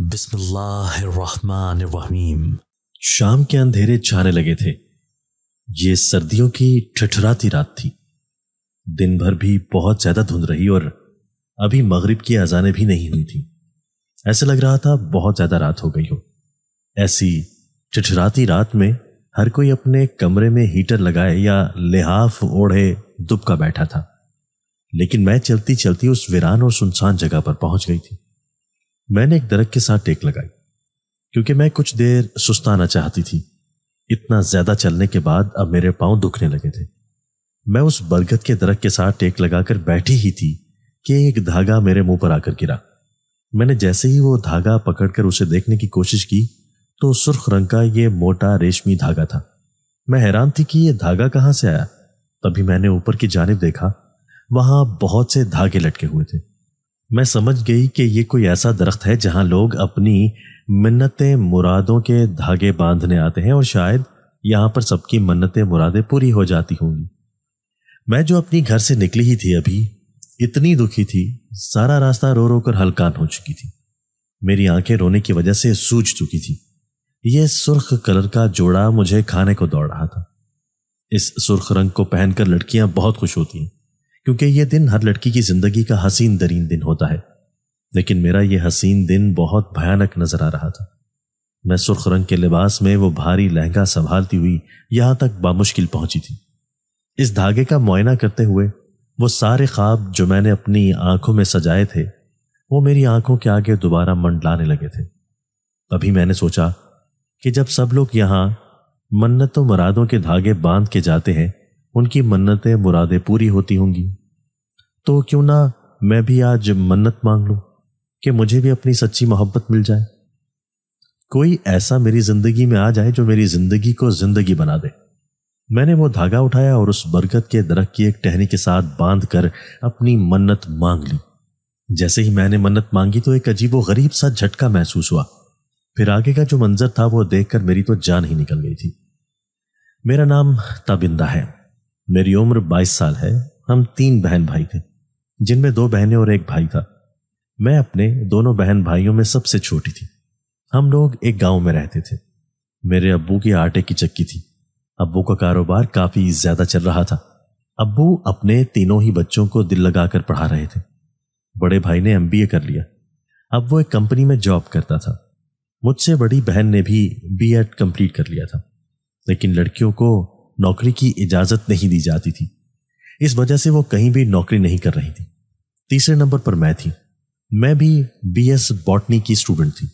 बिस्मिल्लाहिर्रहमानिर्रहीम। शाम के अंधेरे छाने लगे थे। ये सर्दियों की ठिठुराती रात थी। दिन भर भी बहुत ज्यादा धुंध रही और अभी मगरिब की अजानें भी नहीं हुई थी। ऐसा लग रहा था बहुत ज्यादा रात हो गई हो। ऐसी ठिठुराती रात में हर कोई अपने कमरे में हीटर लगाए या लिहाफ ओढ़े दुबका बैठा था, लेकिन मैं चलती चलती उस वीरान और सुनसान जगह पर पहुंच गई थी। मैंने एक दरख्त के साथ टेक लगाई क्योंकि मैं कुछ देर सुस्ताना चाहती थी। इतना ज्यादा चलने के बाद अब मेरे पांव दुखने लगे थे। मैं उस बरगद के दरख्त के साथ टेक लगाकर बैठी ही थी कि एक धागा मेरे मुंह पर आकर गिरा। मैंने जैसे ही वो धागा पकड़कर उसे देखने की कोशिश की तो सुर्ख रंग का ये मोटा रेशमी धागा था। मैं हैरान थी कि ये धागा कहाँ से आया। तभी मैंने ऊपर की जानिब देखा, वहां बहुत से धागे लटके हुए थे। मैं समझ गई कि ये कोई ऐसा दरख्त है जहां लोग अपनी मन्नतें मुरादों के धागे बांधने आते हैं और शायद यहाँ पर सबकी मन्नतें मुरादें पूरी हो जाती होंगी। मैं जो अपनी घर से निकली ही थी अभी इतनी दुखी थी, सारा रास्ता रो रो कर हलकान हो चुकी थी। मेरी आंखें रोने की वजह से सूज चुकी थी। यह सुर्ख कलर का जोड़ा मुझे खाने को दौड़ रहा था। इस सुर्ख रंग को पहनकर लड़कियां बहुत खुश होती हैं क्योंकि यह दिन हर लड़की की जिंदगी का हसीन तरीन दिन होता है, लेकिन मेरा यह हसीन दिन बहुत भयानक नजर आ रहा था। मैं सुर्ख रंग के लिबास में वो भारी लहंगा संभालती हुई यहां तक बामुश्किल पहुंची थी। इस धागे का मुआयना करते हुए वो सारे ख्वाब जो मैंने अपनी आंखों में सजाए थे वो मेरी आंखों के आगे दोबारा मंडलाने लगे थे। तभी मैंने सोचा कि जब सब लोग यहाँ मन्नतों मुरादों के धागे बांध के जाते हैं, उनकी मन्नतें मुरादें पूरी होती होंगी, तो क्यों ना मैं भी आज मन्नत मांग लूं कि मुझे भी अपनी सच्ची मोहब्बत मिल जाए। कोई ऐसा मेरी जिंदगी में आ जाए जो मेरी जिंदगी को जिंदगी बना दे। मैंने वो धागा उठाया और उस बरगद के दरख्त की एक टहनी के साथ बांध कर अपनी मन्नत मांग ली। जैसे ही मैंने मन्नत मांगी तो एक अजीब व गरीब सा झटका महसूस हुआ। फिर आगे का जो मंजर था वो देखकर मेरी तो जान ही निकल गई थी। मेरा नाम ताबिंदा है। मेरी उम्र 22 साल है। हम 3 बहन भाई थे जिनमें 2 बहनें और एक भाई था। मैं अपने दोनों बहन भाइयों में सबसे छोटी थी। हम लोग एक गांव में रहते थे। मेरे अब्बू की आटे की चक्की थी। अब्बू का कारोबार काफी ज्यादा चल रहा था। अब्बू अपने तीनों ही बच्चों को दिल लगाकर पढ़ा रहे थे। बड़े भाई ने MBA कर लिया। अब वो एक कंपनी में जॉब करता था। मुझसे बड़ी बहन ने भी BEd कंप्लीट कर लिया था, लेकिन लड़कियों को नौकरी की इजाजत नहीं दी जाती थी। इस वजह से वो कहीं भी नौकरी नहीं कर रही थी। तीसरे नंबर पर मैं थी। मैं भी BS बॉटनी की स्टूडेंट थी।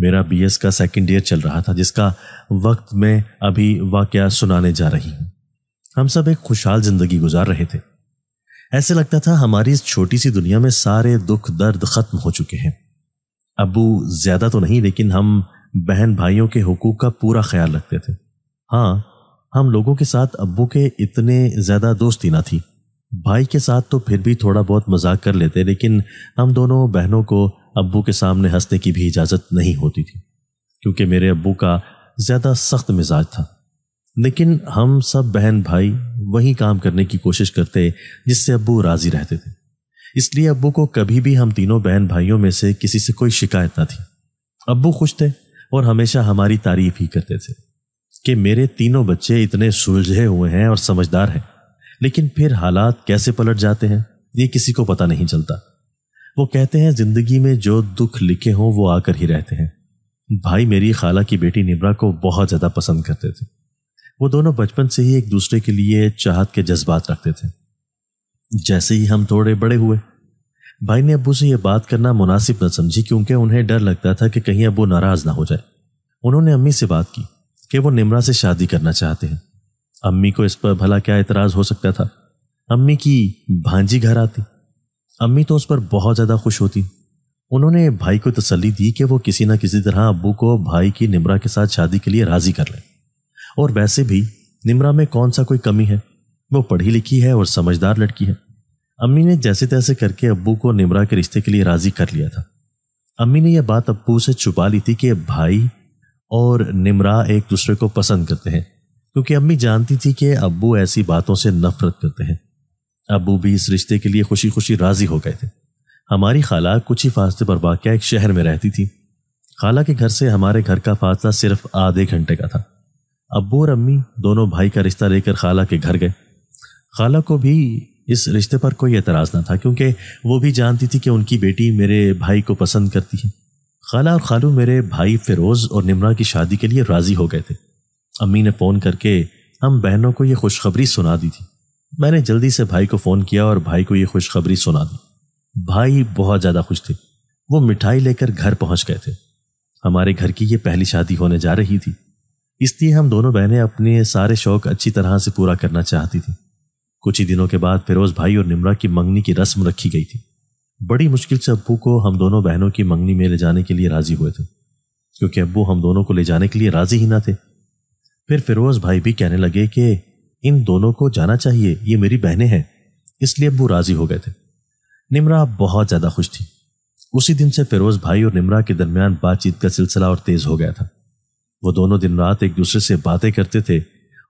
मेरा BS का सेकंड ईयर चल रहा था, जिसका वक्त मैं अभी वाकया सुनाने जा रही हूँ। हम सब एक खुशहाल जिंदगी गुजार रहे थे। ऐसे लगता था हमारी इस छोटी सी दुनिया में सारे दुख दर्द खत्म हो चुके हैं। अब्बू ज्यादा तो नहीं, लेकिन हम बहन भाइयों के हुकूक का पूरा ख्याल रखते थे। हाँ, हम लोगों के साथ अब्बू के इतने ज्यादा दोस्ती ना थी। भाई के साथ तो फिर भी थोड़ा बहुत मजाक कर लेते, लेकिन हम दोनों बहनों को अब्बू के सामने हंसने की भी इजाज़त नहीं होती थी क्योंकि मेरे अब्बू का ज़्यादा सख्त मिजाज था। लेकिन हम सब बहन भाई वही काम करने की कोशिश करते जिससे अब्बू राज़ी रहते थे, इसलिए अब्बू को कभी भी हम तीनों बहन भाइयों में से किसी से कोई शिकायत ना थी। अब्बू खुश थे और हमेशा हमारी तारीफ ही करते थे कि मेरे तीनों बच्चे इतने सुलझे हुए हैं और समझदार हैं, लेकिन फिर हालात कैसे पलट जाते हैं ये किसी को पता नहीं चलता। वो कहते हैं जिंदगी में जो दुख लिखे हों वो आकर ही रहते हैं। भाई मेरी खाला की बेटी निम्रा को बहुत ज़्यादा पसंद करते थे। वो दोनों बचपन से ही एक दूसरे के लिए चाहत के जज्बात रखते थे। जैसे ही हम थोड़े बड़े हुए, भाई ने अब्बू से ये बात करना मुनासिब न समझी क्योंकि उन्हें डर लगता था कि कहीं अब्बू नाराज़ ना हो जाए। उन्होंने अम्मी से बात की कि वो निम्रा से शादी करना चाहते हैं। अम्मी को इस पर भला क्या एतराज़ हो सकता था। अम्मी की भांजी घर आती, अम्मी तो उस पर बहुत ज़्यादा खुश होती। उन्होंने भाई को तसल्ली दी कि वो किसी ना किसी तरह अब्बू को भाई की निम्रा के साथ शादी के लिए राज़ी कर लें, और वैसे भी निम्रा में कौन सा कोई कमी है। वो पढ़ी लिखी है और समझदार लड़की है। अम्मी ने जैसे तैसे करके अब्बू को निम्रा के रिश्ते के लिए राज़ी कर लिया था। अम्मी ने यह बात अब्बू से छुपा ली थी कि भाई और निम्रा एक दूसरे को पसंद करते हैं क्योंकि अम्मी जानती थी कि अब्बू ऐसी बातों से नफरत करते हैं। अब्बू भी इस रिश्ते के लिए खुशी खुशी राजी हो गए थे। हमारी खाला कुछ ही फासले पर वाक़या एक शहर में रहती थी खाला के घर से हमारे घर का फासला सिर्फ आधे घंटे का था। अब्बू और अम्मी दोनों भाई का रिश्ता लेकर खाला के घर गए। खाला को भी इस रिश्ते पर कोई एतराज़ ना था क्योंकि वो भी जानती थी कि उनकी बेटी मेरे भाई को पसंद करती है। खाला और खालू मेरे भाई फ़िरोज़ और निमरा की शादी के लिए राज़ी हो गए थे। अम्मी ने फ़ोन करके हम बहनों को ये खुशखबरी सुना दी थी। मैंने जल्दी से भाई को फ़ोन किया और भाई को ये खुशखबरी सुना दी। भाई बहुत ज़्यादा खुश थे। वो मिठाई लेकर घर पहुँच गए थे। हमारे घर की ये पहली शादी होने जा रही थी, इसलिए हम दोनों बहनें अपने सारे शौक़ अच्छी तरह से पूरा करना चाहती थीं। कुछ ही दिनों के बाद फ़िरोज़ भाई और निमरा की मंगनी की रस्म रखी गई थी। बड़ी मुश्किल से अब्बू को हम दोनों बहनों की मंगनी में ले जाने के लिए राज़ी हुए थे क्योंकि अब्बू हम दोनों को ले जाने के लिए राज़ी ही ना थे। फिर फ़िरोज़ भाई भी कहने लगे कि इन दोनों को जाना चाहिए, ये मेरी बहनें हैं, इसलिए अब्बू राज़ी हो गए थे। निमरा बहुत ज़्यादा खुश थी। उसी दिन से फ़िरोज़ भाई और निमरा के दरमियान बातचीत का सिलसिला और तेज़ हो गया था। वो दोनों दिन रात एक दूसरे से बातें करते थे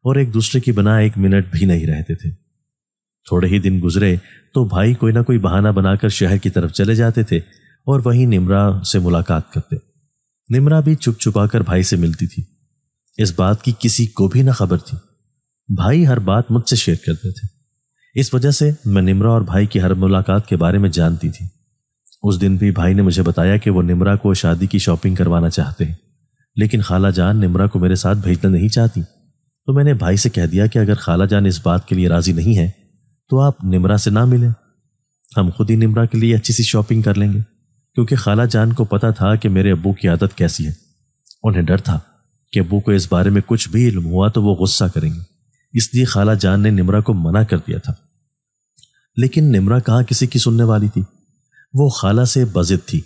और एक दूसरे की बिना एक मिनट भी नहीं रहते थे। थोड़े ही दिन गुजरे तो भाई कोई ना कोई बहाना बनाकर शहर की तरफ चले जाते थे और वहीं निमरा से मुलाकात करते। निमरा भी छुप छुपा कर भाई से मिलती थी। इस बात की किसी को भी ना खबर थी। भाई हर बात मुझसे शेयर करते थे। इस वजह से मैं निमरा और भाई की हर मुलाकात के बारे में जानती थी। उस दिन भी भाई ने मुझे बताया कि वो निमरा को शादी की शॉपिंग करवाना चाहते हैं, लेकिन खाला जान निमरा को मेरे साथ भेजना नहीं चाहती। तो मैंने भाई से कह दिया कि अगर खाला जान इस बात के लिए राज़ी नहीं है तो आप निमरा से ना मिलें, हम खुद ही निमरा के लिए अच्छी सी शॉपिंग कर लेंगे, क्योंकि खाला जान को पता था कि मेरे अब्बू की आदत कैसी है। उन्हें डर था कि अब्बू को इस बारे में कुछ भी इल्म हुआ तो वो गुस्सा करेंगे, इसलिए खाला जान ने निमरा को मना कर दिया था। लेकिन निमरा कहाँ किसी की सुनने वाली थी। वो खाला से बज़िद थी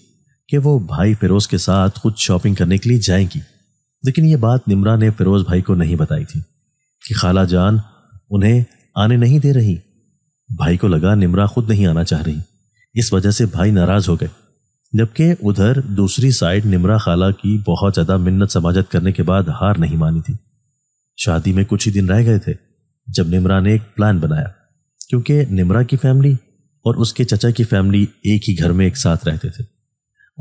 कि वो भाई फ़िरोज़ के साथ खुद शॉपिंग करने के लिए जाएंगी, लेकिन ये बात निमरा ने फ़िरोज़ भाई को नहीं बताई थी कि खाला जान उन्हें आने नहीं दे रही। भाई को लगा निमरा खुद नहीं आना चाह रही, इस वजह से भाई नाराज़ हो गए। जबकि उधर दूसरी साइड निमरा खाला की बहुत ज़्यादा मिन्नत समाजत करने के बाद हार नहीं मानी थी। शादी में कुछ ही दिन रह गए थे जब निमरा ने एक प्लान बनाया, क्योंकि निमरा की फैमिली और उसके चचा की फैमिली एक ही घर में एक साथ रहते थे।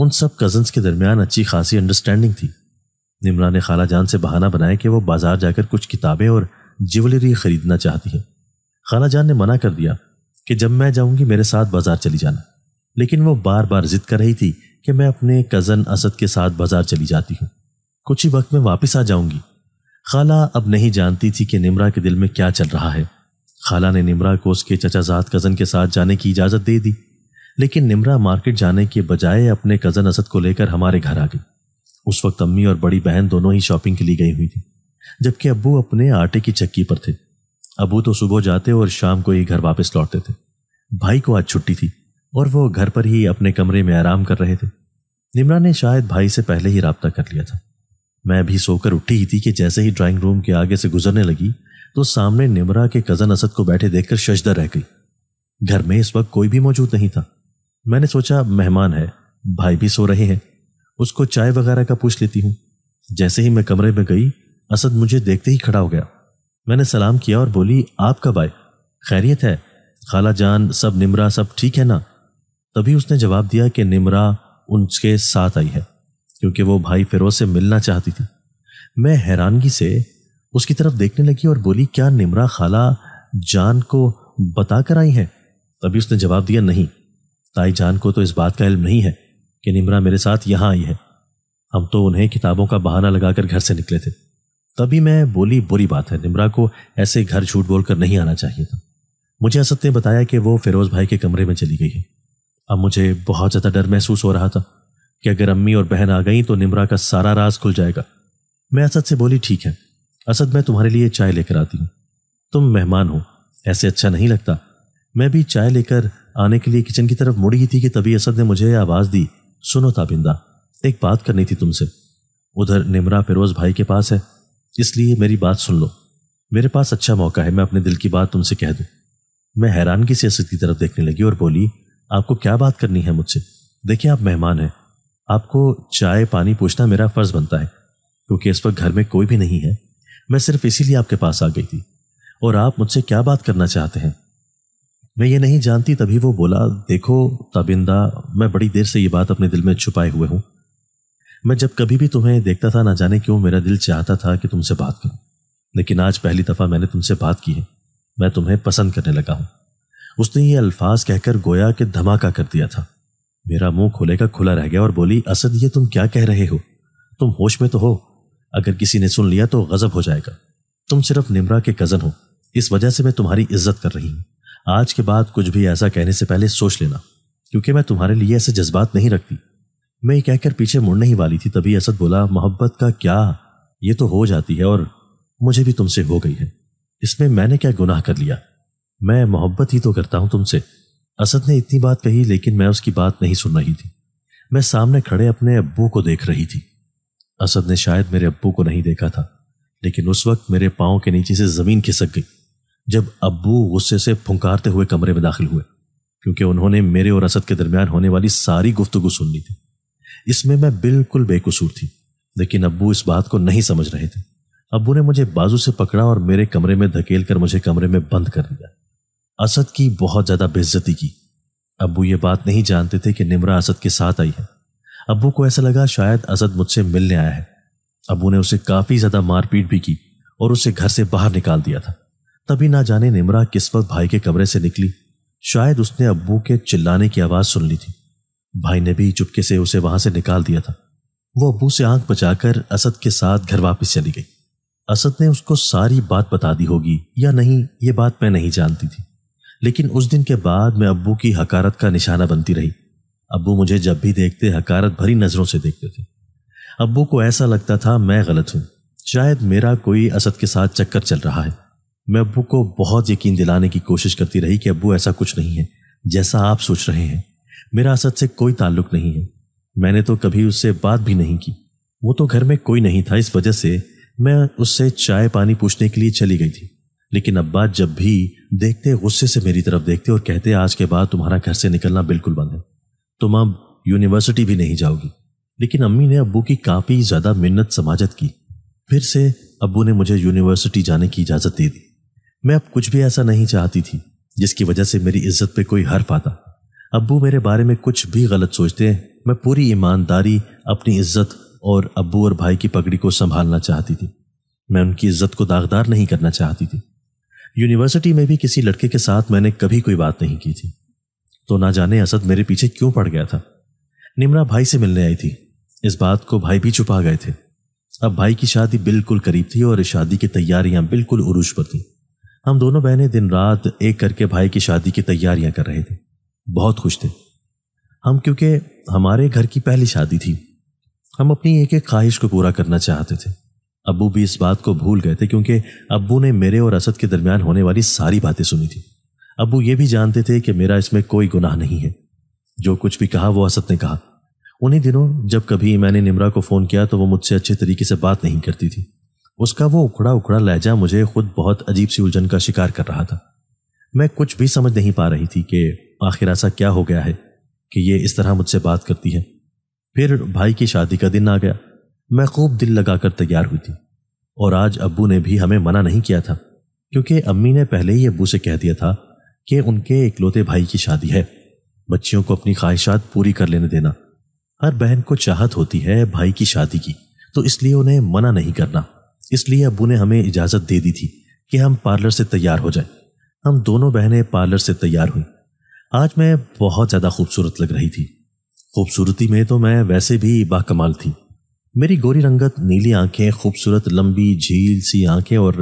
उन सब कज़न्स के दरमियान अच्छी खासी अंडरस्टैंडिंग थी। निमरा ने खाला जान से बहाना बनाया कि वो बाज़ार जाकर कुछ किताबें और ज्वेलरी ख़रीदना चाहती है। खाला जान ने मना कर दिया कि जब मैं जाऊंगी मेरे साथ बाज़ार चली जाना, लेकिन वो बार बार ज़िद कर रही थी कि मैं अपने कज़न असद के साथ बाज़ार चली जाती हूँ, कुछ ही वक्त में वापस आ जाऊंगी। खाला अब नहीं जानती थी कि निमरा के दिल में क्या चल रहा है। खाला ने निमरा को उसके चचाजाद कज़न के साथ जाने की इजाज़त दे दी, लेकिन निमरा मार्केट जाने के बजाय अपने कज़न असद को लेकर हमारे घर आ गई। उस वक्त अम्मी और बड़ी बहन दोनों ही शॉपिंग के लिए गई हुई थी, जबकि अब्बू अपने आटे की चक्की पर थे। अब्बू तो सुबह जाते और शाम को ही घर वापस लौटते थे। भाई को आज छुट्टी थी और वो घर पर ही अपने कमरे में आराम कर रहे थे। निमरा ने शायद भाई से पहले ही रब्ता कर लिया था। मैं भी सोकर उठी ही थी कि जैसे ही ड्राइंग रूम के आगे से गुजरने लगी तो सामने निमरा के कज़न असद को बैठे देखकर शशदा रह गई। घर में इस वक्त कोई भी मौजूद नहीं था। मैंने सोचा मेहमान है, भाई भी सो रहे हैं, उसको चाय वगैरह का पूछ लेती हूँ। जैसे ही मैं कमरे में गई, असद मुझे देखते ही खड़ा हो गया। मैंने सलाम किया और बोली, आप कब आए, खैरियत है, खाला जान सब निमरा सब ठीक है ना? तभी उसने जवाब दिया कि निमरा उनके साथ आई है क्योंकि वो भाई फ़िरोज़ से मिलना चाहती थी। मैं हैरानगी से उसकी तरफ देखने लगी और बोली, क्या निमरा खाला जान को बता कर आई हैं? तभी उसने जवाब दिया, नहीं, ताई जान को तो इस बात का इल्म नहीं है कि निमरा मेरे साथ यहाँ आई है, हम तो उन्हें किताबों का बहाना लगाकर घर से निकले थे। तभी मैं बोली, बुरी बात है, निमरा को ऐसे घर झूठ बोलकर नहीं आना चाहिए था। मुझे असद ने बताया कि वो फ़िरोज़ भाई के कमरे में चली गई है। अब मुझे बहुत ज़्यादा डर महसूस हो रहा था कि अगर अम्मी और बहन आ गई तो निमरा का सारा राज खुल जाएगा। मैं असद से बोली, ठीक है असद, मैं तुम्हारे लिए चाय लेकर आती हूँ, तुम मेहमान हो, ऐसे अच्छा नहीं लगता। मैं भी चाय लेकर आने के लिए किचन की तरफ मुड़ी ही थी कि तभी असद ने मुझे आवाज़ दी, सुनो ताबिंदा, एक बात करनी थी तुमसे। उधर निमरा फ़िरोज़ भाई के पास है, इसलिए मेरी बात सुन लो, मेरे पास अच्छा मौका है, मैं अपने दिल की बात तुमसे कह दूँ। मैं हैरानगी से असद की तरफ देखने लगी और बोली, आपको क्या बात करनी है मुझसे? देखिए आप मेहमान हैं, आपको चाय पानी पूछना मेरा फ़र्ज़ बनता है, क्योंकि इस वक्त घर में कोई भी नहीं है, मैं सिर्फ इसीलिए आपके पास आ गई थी। और आप मुझसे क्या बात करना चाहते हैं? मैं ये नहीं जानती। तभी वो बोला, देखो ताबिंदा, मैं बड़ी देर से ये बात अपने दिल में छुपाए हुए हूँ। मैं जब कभी भी तुम्हें देखता था ना जाने क्यों मेरा दिल चाहता था कि तुमसे बात करूं, लेकिन आज पहली दफ़ा मैंने तुमसे बात की है। मैं तुम्हें पसंद करने लगा हूं। उसने ये अल्फाज कहकर गोया कि धमाका कर दिया था। मेरा मुंह खुले का खुला रह गया और बोली, असद ये तुम क्या कह रहे हो? तुम होश में तो हो? अगर किसी ने सुन लिया तो गजब हो जाएगा। तुम सिर्फ निम्रा के कज़न हो, इस वजह से मैं तुम्हारी इज्जत कर रही हूँ। आज के बाद कुछ भी ऐसा कहने से पहले सोच लेना, क्योंकि मैं तुम्हारे लिए ऐसे जज्बात नहीं रखती। मैं ये कहकर पीछे मुड़ने ही वाली थी, तभी असद बोला, मोहब्बत का क्या, ये तो हो जाती है और मुझे भी तुमसे हो गई है। इसमें मैंने क्या गुनाह कर लिया? मैं मोहब्बत ही तो करता हूँ तुमसे। असद ने इतनी बात कही, लेकिन मैं उसकी बात नहीं सुन रही थी। मैं सामने खड़े अपने अब्बू को देख रही थी। असद ने शायद मेरे अब्बू को नहीं देखा था, लेकिन उस वक्त मेरे पाँव के नीचे से ज़मीन खिसक गई जब अब्बू गुस्से से फुंकारते हुए कमरे में दाखिल हुए, क्योंकि उन्होंने मेरे और असद के दरमियान होने वाली सारी गुफ्तगू सुन ली थी। इसमें मैं बिल्कुल बेकसूर थी, लेकिन अब्बू इस बात को नहीं समझ रहे थे। अब्बू ने मुझे बाजू से पकड़ा और मेरे कमरे में धकेल कर मुझे कमरे में बंद कर दिया। असद की बहुत ज़्यादा बेइज्जती की। अब्बू ये बात नहीं जानते थे कि निम्रा असद के साथ आई है। अब्बू को ऐसा लगा शायद असद मुझसे मिलने आया है। अब्बू ने उसे काफ़ी ज़्यादा मारपीट भी की और उसे घर से बाहर निकाल दिया था। तभी ना जाने निम्रा किस वक्त भाई के कमरे से निकली। शायद उसने अब्बू के चिल्लाने की आवाज़ सुन ली थी। भाई ने भी चुपके से उसे वहाँ से निकाल दिया था। वो अब्बू से आंख बचाकर असद के साथ घर वापस चली गई। असद ने उसको सारी बात बता दी होगी या नहीं, ये बात मैं नहीं जानती थी, लेकिन उस दिन के बाद मैं अब्बू की हकारत का निशाना बनती रही। अब्बू मुझे जब भी देखते हकारत भरी नज़रों से देखते थे। अब्बू को ऐसा लगता था मैं गलत हूँ, शायद मेरा कोई असद के साथ चक्कर चल रहा है। मैं अब्बू को बहुत यकीन दिलाने की कोशिश करती रही कि अब्बू ऐसा कुछ नहीं है जैसा आप सोच रहे हैं। मेरा असद से कोई ताल्लुक नहीं है, मैंने तो कभी उससे बात भी नहीं की। वो तो घर में कोई नहीं था, इस वजह से मैं उससे चाय पानी पूछने के लिए चली गई थी। लेकिन अब्बा जब भी देखते गुस्से से मेरी तरफ देखते और कहते, आज के बाद तुम्हारा घर से निकलना बिल्कुल बंद है, तुम अब यूनिवर्सिटी भी नहीं जाओगी। लेकिन अम्मी ने अब्बू की काफ़ी ज़्यादा मिन्नत समाजत की। फिर से अब्बू ने मुझे यूनिवर्सिटी जाने की इजाज़त दे दी। मैं अब कुछ भी ऐसा नहीं चाहती थी जिसकी वजह से मेरी इज्जत पे कोई हर्फ आता। अब्बू मेरे बारे में कुछ भी गलत सोचते हैं। मैं पूरी ईमानदारी अपनी इज्जत और अब्बू और भाई की पगड़ी को संभालना चाहती थी। मैं उनकी इज्जत को दागदार नहीं करना चाहती थी। यूनिवर्सिटी में भी किसी लड़के के साथ मैंने कभी कोई बात नहीं की थी, तो ना जाने असद मेरे पीछे क्यों पड़ गया था। निम्रा भाई से मिलने आई थी, इस बात को भाई भी छुपा गए थे। अब भाई की शादी बिल्कुल करीब थी और शादी की तैयारियां बिल्कुल उरूज पर थी। हम दोनों बहनें दिन रात एक करके भाई की शादी की तैयारियां कर रहे थे, बहुत खुश थे हम, क्योंकि हमारे घर की पहली शादी थी। हम अपनी एक एक ख्वाहिश को पूरा करना चाहते थे। अब्बू भी इस बात को भूल गए थे, क्योंकि अब्बू ने मेरे और असद के दरमियान होने वाली सारी बातें सुनी थी। अब्बू ये भी जानते थे कि मेरा इसमें कोई गुनाह नहीं है। जो कुछ भी कहा वो असद ने कहा। उन्हीं दिनों जब कभी मैंने निम्रा को फ़ोन किया तो वो मुझसे अच्छे तरीके से बात नहीं करती थी। उसका वो उखड़ा उखड़ा लहजा मुझे खुद बहुत अजीब सी उलझन का शिकार कर रहा था। मैं कुछ भी समझ नहीं पा रही थी कि आखिर ऐसा क्या हो गया है कि ये इस तरह मुझसे बात करती है। फिर भाई की शादी का दिन आ गया। मैं खूब दिल लगाकर तैयार हुई थी और आज अब्बू ने भी हमें मना नहीं किया था, क्योंकि अम्मी ने पहले ही अब्बू से कह दिया था कि उनके इकलौते भाई की शादी है, बच्चियों को अपनी ख्वाहिशात पूरी कर लेने देना। हर बहन को चाहत होती है भाई की शादी की, तो इसलिए उन्हें मना नहीं करना। इसलिए अब्बू ने हमें इजाज़त दे दी थी कि हम पार्लर से तैयार हो जाएं। हम दोनों बहनें पार्लर से तैयार हुई। आज मैं बहुत ज़्यादा खूबसूरत लग रही थी। खूबसूरती में तो मैं वैसे भी बाकमाल थी। मेरी गोरी रंगत, नीली आंखें, खूबसूरत लंबी झील सी आंखें और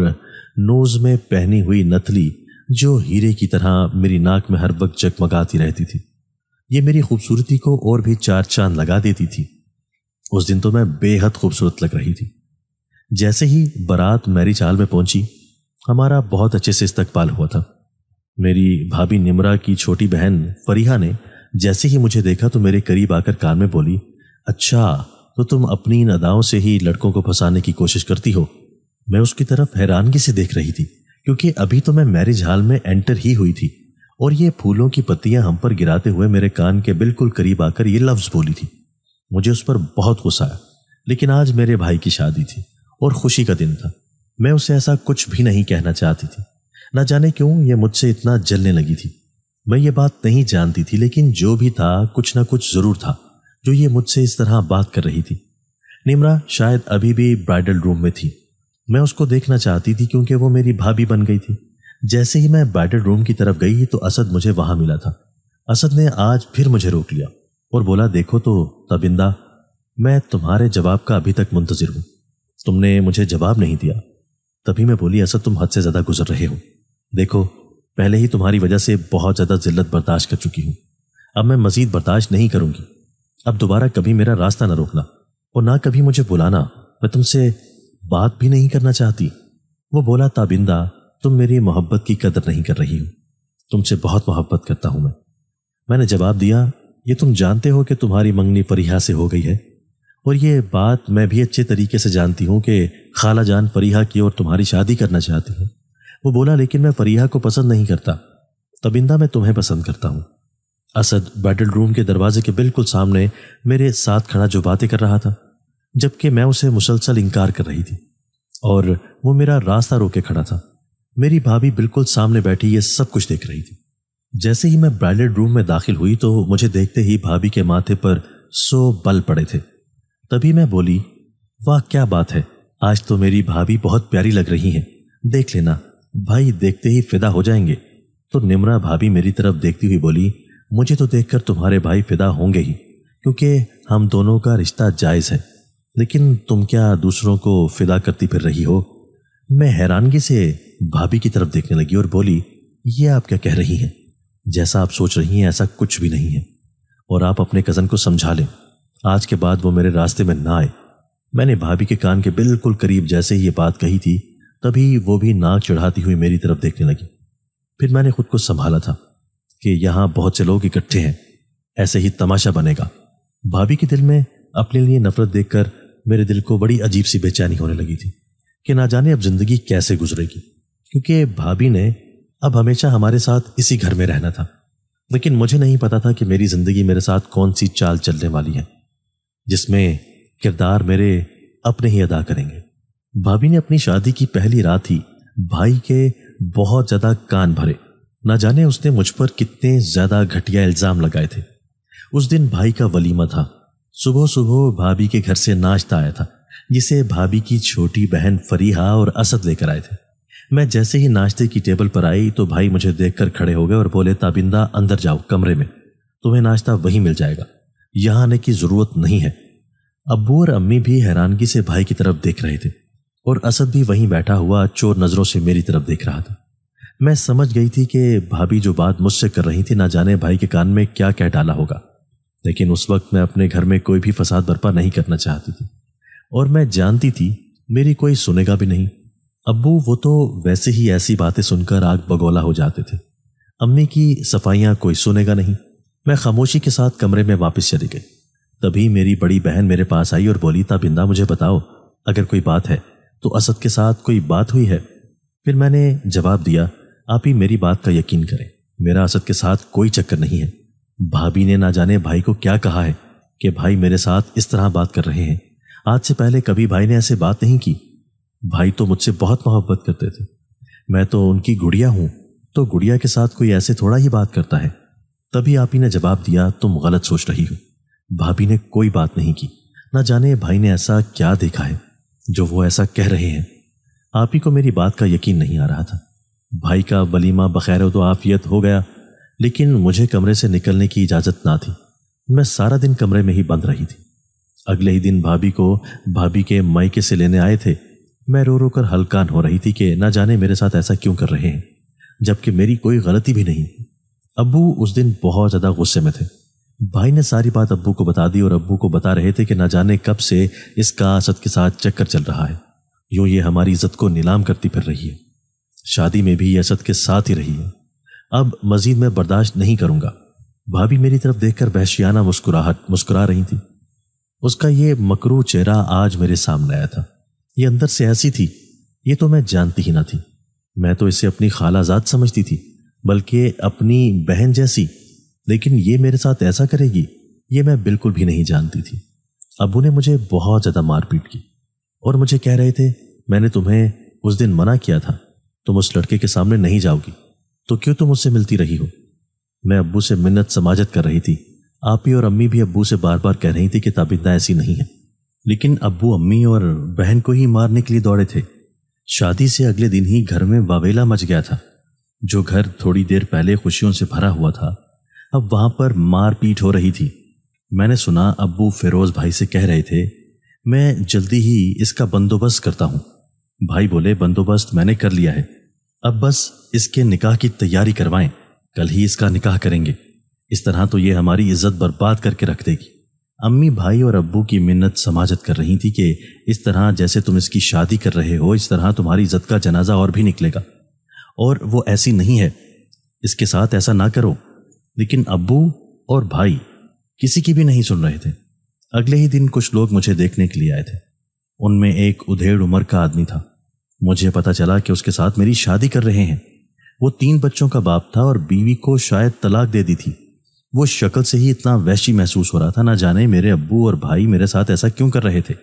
नोज़ में पहनी हुई नथली जो हीरे की तरह मेरी नाक में हर वक्त जगमगाती रहती थी, ये मेरी खूबसूरती को और भी चार चांद लगा देती थी। उस दिन तो मैं बेहद खूबसूरत लग रही थी। जैसे ही बारात मैरिज हॉल में पहुंची, हमारा बहुत अच्छे से इस्तकबाल हुआ था। मेरी भाभी निम्रा की छोटी बहन फरीहा ने जैसे ही मुझे देखा तो मेरे करीब आकर कान में बोली, अच्छा तो तुम अपनी इन अदाओं से ही लड़कों को फंसाने की कोशिश करती हो। मैं उसकी तरफ हैरानगी से देख रही थी, क्योंकि अभी तो मैं मैरिज हॉल में एंटर ही हुई थी और ये फूलों की पत्तियाँ हम पर गिराते हुए मेरे कान के बिल्कुल करीब आकर ये लफ्ज़ बोली थी। मुझे उस पर बहुत गुस्सा आया, लेकिन आज मेरे भाई की शादी थी और खुशी का दिन था। मैं उसे ऐसा कुछ भी नहीं कहना चाहती थी। ना जाने क्यों यह मुझसे इतना जलने लगी थी। मैं ये बात नहीं जानती थी, लेकिन जो भी था कुछ ना कुछ ज़रूर था जो ये मुझसे इस तरह बात कर रही थी। निम्रा शायद अभी भी ब्राइडल रूम में थी। मैं उसको देखना चाहती थी क्योंकि वो मेरी भाभी बन गई थी। जैसे ही मैं ब्राइडल रूम की तरफ गई तो असद मुझे वहां मिला था। असद ने आज फिर मुझे रोक लिया और बोला, देखो तो तबिंदा, मैं तुम्हारे जवाब का अभी तक मुंतज़िर हूँ, तुमने मुझे जवाब नहीं दिया। तभी मैं बोली, असद तुम हद से ज़्यादा गुजर रहे हो, देखो पहले ही तुम्हारी वजह से बहुत ज़्यादा जिल्लत बर्दाश्त कर चुकी हूँ, अब मैं मज़ीद बर्दाश्त नहीं करूँगी। अब दोबारा कभी मेरा रास्ता ना रोकना और ना कभी मुझे बुलाना, मैं तुमसे बात भी नहीं करना चाहती। वो बोला, ताबिंदा तुम मेरी मोहब्बत की कदर नहीं कर रही हो, तुमसे बहुत मोहब्बत करता हूँ मैं। मैंने जवाब दिया, ये तुम जानते हो कि तुम्हारी मंगनी फरीहा से हो गई है और ये बात मैं भी अच्छे तरीके से जानती हूँ कि खाला जान फरीहा की और तुम्हारी शादी करना चाहती है। वो बोला, लेकिन मैं फरीहा को पसंद नहीं करता तबिंदा, मैं तुम्हें पसंद करता हूँ। असद बैटल रूम के दरवाजे के बिल्कुल सामने मेरे साथ खड़ा जो बातें कर रहा था, जबकि मैं उसे मुसलसल इनकार कर रही थी और वो मेरा रास्ता रोके खड़ा था। मेरी भाभी बिल्कुल सामने बैठी ये सब कुछ देख रही थी। जैसे ही मैं ब्राइडल रूम में दाखिल हुई तो मुझे देखते ही भाभी के माथे पर 100 बल पड़े थे। तभी मैं बोली, वाह क्या बात है, आज तो मेरी भाभी बहुत प्यारी लग रही हैं, देख लेना भाई देखते ही फिदा हो जाएंगे। तो निम्रा भाभी मेरी तरफ देखती हुई बोली, मुझे तो देखकर तुम्हारे भाई फिदा होंगे ही क्योंकि हम दोनों का रिश्ता जायज़ है, लेकिन तुम क्या दूसरों को फिदा करती फिर रही हो। मैं हैरानगी से भाभी की तरफ देखने लगी और बोली, ये आप क्या कह रही हैं, जैसा आप सोच रही हैं ऐसा कुछ भी नहीं है और आप अपने कज़न को समझा लें, आज के बाद वो मेरे रास्ते में ना आए। मैंने भाभी के कान के बिल्कुल करीब जैसे ही ये बात कही थी, तभी वो भी नाक चढ़ाती हुई मेरी तरफ देखने लगी। फिर मैंने खुद को संभाला था कि यहाँ बहुत से लोग इकट्ठे हैं, ऐसे ही तमाशा बनेगा। भाभी के दिल में अपने लिए नफरत देखकर मेरे दिल को बड़ी अजीब सी बेचैनी होने लगी थी कि ना जाने अब ज़िंदगी कैसे गुजरेगी, क्योंकि भाभी ने अब हमेशा हमारे साथ इसी घर में रहना था, लेकिन मुझे नहीं पता था कि मेरी ज़िंदगी मेरे साथ कौन सी चाल चलने वाली है जिसमें किरदार मेरे अपने ही अदा करेंगे। भाभी ने अपनी शादी की पहली रात ही भाई के बहुत ज़्यादा कान भरे, ना जाने उसने मुझ पर कितने ज़्यादा घटिया इल्ज़ाम लगाए थे। उस दिन भाई का वलीमा था। सुबह सुबह भाभी के घर से नाश्ता आया था जिसे भाभी की छोटी बहन फरीहा और असद लेकर आए थे। मैं जैसे ही नाश्ते की टेबल पर आई तो भाई मुझे देखकर खड़े हो गए और बोले, ताबिंदा अंदर जाओ कमरे में, तुम्हें नाश्ता वहीं मिल जाएगा, यहाँ आने की ज़रूरत नहीं है। अब्बू और अम्मी भी हैरानगी से भाई की तरफ देख रहे थे और असद भी वहीं बैठा हुआ चोर नज़रों से मेरी तरफ देख रहा था। मैं समझ गई थी कि भाभी जो बात मुझसे कर रही थी ना जाने भाई के कान में क्या कह डाला होगा, लेकिन उस वक्त मैं अपने घर में कोई भी फसाद बर्पा नहीं करना चाहती थी और मैं जानती थी मेरी कोई सुनेगा भी नहीं। अब्बू वो तो वैसे ही ऐसी बातें सुनकर आग बगौला हो जाते थे, अम्मी की सफाइयाँ कोई सुनेगा नहीं। मैं खामोशी के साथ कमरे में वापस चली गई। तभी मेरी बड़ी बहन मेरे पास आई और बोली, ताबिंदा मुझे बताओ अगर कोई बात है तो असद के साथ कोई बात हुई है। फिर मैंने जवाब दिया, आप ही मेरी बात का यकीन करें, मेरा असद के साथ कोई चक्कर नहीं है। भाभी ने ना जाने भाई को क्या कहा है कि भाई मेरे साथ इस तरह बात कर रहे हैं, आज से पहले कभी भाई ने ऐसे बात नहीं की। भाई तो मुझसे बहुत मोहब्बत करते थे, मैं तो उनकी गुड़िया हूँ, तो गुड़िया के साथ कोई ऐसे थोड़ा ही बात करता है। तभी आप ही ने जवाब दिया, तुम गलत सोच रही हो, भाभी ने कोई बात नहीं की, ना जाने भाई ने ऐसा क्या देखा है जो वो ऐसा कह रहे हैं। आप ही को मेरी बात का यकीन नहीं आ रहा था। भाई का वलीमा बखैर तो आफियत हो गया, लेकिन मुझे कमरे से निकलने की इजाज़त ना थी। मैं सारा दिन कमरे में ही बंद रही थी। अगले ही दिन भाभी को भाभी के मायके से लेने आए थे। मैं रो रो कर हलकान हो रही थी कि ना जाने मेरे साथ ऐसा क्यों कर रहे हैं, जबकि मेरी कोई गलती भी नहीं। अब्बू उस दिन बहुत ज़्यादा गुस्से में थे। भाई ने सारी बात अब्बू को बता दी और अब्बू को बता रहे थे कि ना जाने कब से इसका असद के साथ चक्कर चल रहा है, यूँ ये हमारी इज़्ज़त को नीलाम करती फिर रही है, शादी में भी ये असद के साथ ही रही है, अब मज़ीद मैं बर्दाश्त नहीं करूँगा। भाभी मेरी तरफ देखकर बहशियाना मुस्कुरा रही थी। उसका ये मकरू चेहरा आज मेरे सामने आया था। ये अंदर से ऐसी थी, ये तो मैं जानती ही ना थी। मैं तो इसे अपनी खालाजात समझती थी, बल्कि अपनी बहन जैसी, लेकिन ये मेरे साथ ऐसा करेगी ये मैं बिल्कुल भी नहीं जानती थी। अब्बू ने मुझे बहुत ज़्यादा मारपीट की और मुझे कह रहे थे, मैंने तुम्हें उस दिन मना किया था, तुम उस लड़के के सामने नहीं जाओगी, तो क्यों तुम उससे मिलती रही हो। मैं अब्बू से मिन्नत समाजत कर रही थी। आपी और अम्मी भी अब्बू से बार बार कह रही थी कि ताबिंदा ऐसी नहीं है, लेकिन अब्बू अम्मी और बहन को ही मारने के लिए दौड़े थे। शादी से अगले दिन ही घर में वावेला मच गया था। जो घर थोड़ी देर पहले खुशियों से भरा हुआ था, अब वहां पर मारपीट हो रही थी। मैंने सुना अब्बू फिरोज भाई से कह रहे थे, मैं जल्दी ही इसका बंदोबस्त करता हूँ। भाई बोले, बंदोबस्त मैंने कर लिया है, अब बस इसके निकाह की तैयारी करवाएं, कल ही इसका निकाह करेंगे। इस तरह तो ये हमारी इज्जत बर्बाद करके रख देगी। अम्मी भाई और अब्बू की मिन्नत समाजत कर रही थी कि इस तरह जैसे तुम इसकी शादी कर रहे हो, इस तरह तुम्हारी इज्जत का जनाजा और भी निकलेगा, और वो ऐसी नहीं है, इसके साथ ऐसा ना करो। लेकिन अब्बू और भाई किसी की भी नहीं सुन रहे थे। अगले ही दिन कुछ लोग मुझे देखने के लिए आए थे। उनमें एक उधेड़ उम्र का आदमी था। मुझे पता चला कि उसके साथ मेरी शादी कर रहे हैं। वो 3 बच्चों का बाप था और बीवी को शायद तलाक दे दी थी। वो शक्ल से ही इतना वहशी महसूस हो रहा था, ना जाने मेरे अब्बू और भाई मेरे साथ ऐसा क्यों कर रहे थे।